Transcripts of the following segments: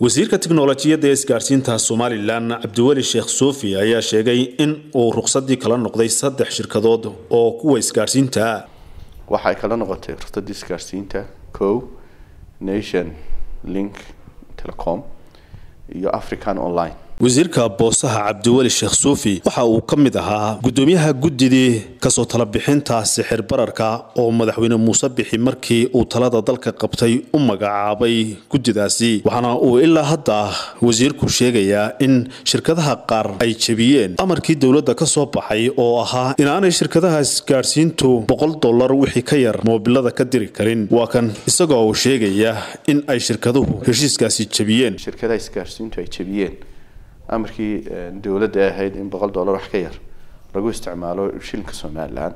wasiirka tiknoolajiyada ee isgaarsiinta Somaliland Cabdiwali Sheekh Soofi ayaa sheegay in uu ruqsadii kala noqday 3 shirkadood oo kuwa isgaarsiinta waxay kala noqotay ruqsadii isgaarsiinta Co Nation Link Telecom iyo African Online wasiirka boosaha Cabdiwali Sheekh Soofi waxa uu ka mid ahaa gudoomiyaha guddidii ka soo tala bixinta sixir bararka oo madaxweyne Muuse Bixi markii uu talada dalka qabtay u magacaabay guddidaasi waxana uu ilaa hadda wasiirku sheegayaa in shirkadaha qaar ay jabiyeen amarkii dawladda ka soo baxay oo ahaa in aanay shirkadaha isgaarsiintu $100 wixii ka yar moobilada ka diri karin waa kan isagoo uu sheegaya in ay shirkaduhu heshiiskaasi jabiyeen shirkadaha isgaarsiintu ay jabiyeen أمريكي دولة هيد إن $100 حكير رجوا استعماله شيل كسمال الآن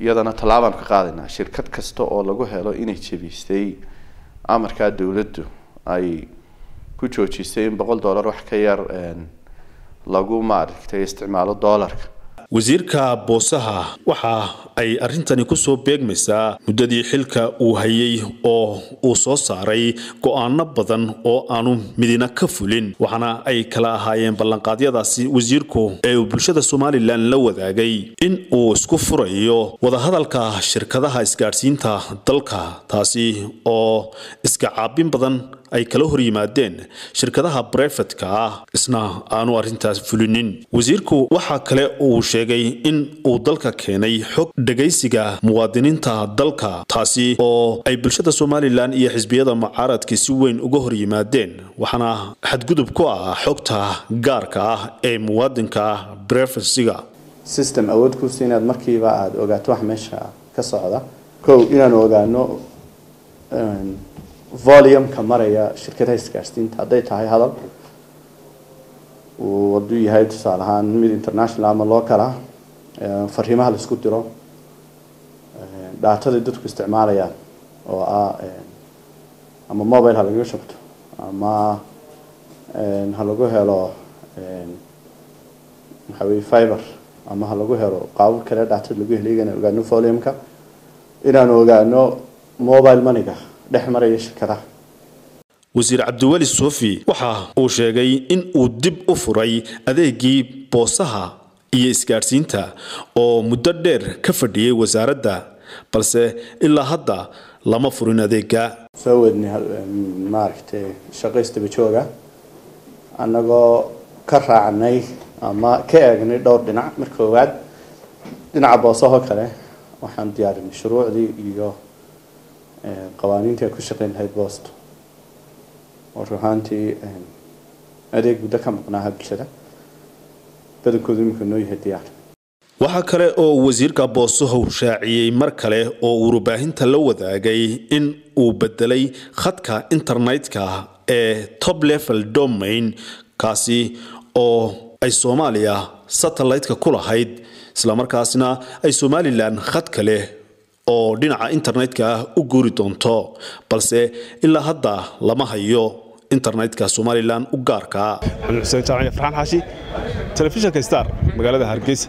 يدنا طلابنا كقاعدنا شركة كستو أو لجوا هلا إني تبي استي أمريكا دولته أي كتشو تشيسين $100 حكير لجوا معرك تي استعماله $1 wasiirka boosaha waxa ay arintani ku soo beegmaysaa muddadii xilka uu hayay oo uu soo saaray go'aano badan oo aanu midina ka fulin waxana ay kala ahaayeen ballanqaadyadaasi wasiirku ee bulshada Somaliland la wadaagay in uu isku furayo wada hadalka shirkadaha isgaarsiinta dalka taasi oo iska caabin badan ay kala hor yimaadeen shirkadaha privatka isna aanu arintaas fulinin wasiirku waxa kale uu sheegay in uu dalka keenay xog dhageysiga muwaadiniinta dalka taasi oo ay bulshada Somaliland iyo xisbiyada mucaaradka si weyn uga hor yimaadeen waxana xadgudub ku ah xogta gaarka ah ee muwaadinka privacyga system awood ku siinaad markiiba aad ogaato wax meesha ka socda koow inaan ogaano volume كمرية شركة إسكارسين هذا يتعي هذا ودوي هاي تصالحان من الإنترناشنال عمل لوكاله فرهمها لسكوتيرو ده تدرك استعمالية أو أما موبايل هلا جوشت أما هلا جوه هلا حوي فايبر أما هلا جوه هلا قابل كده ده تدرك ليجن وقالنا فوليوم كا إذا نوقالنا موبايل مانيكا دحمري شكرا وزير عبدوالي الصوفي وحا او شاغي ان او دب او فراي اديغي بوسها اي اسكارسينتا او مددر كفديه وزارده بس الا هدا لما فرين اديغا سوودني ماركتي شقيست بجوغا انغو كراعناي اما كاغني دور دينع مركواد دينع بوسها كره waxaan diyaarin shuruucdii iyo قوانينتي كشقين هاي بوست وروحانتي أديك بدك مقنعها بالشدة بدك يمكن إنه يهديها waxa kale oo wasiirka boosaha shaaciyay mar kale oo warbaahinta la wadaagay in uu bedelay khadka internetka ee top level domain kaasi oo ay Soomaaliya satellite-ka ku lahayd isla markaasina ay Somaliland khad kale oo dhinaca internetka u guuri doonto balse ilaa hadda lama hayo internetka Somaliland u gaarka ah Xuseen Taaciin Farxan Xashi telefishinka Star magaalada Hargeysa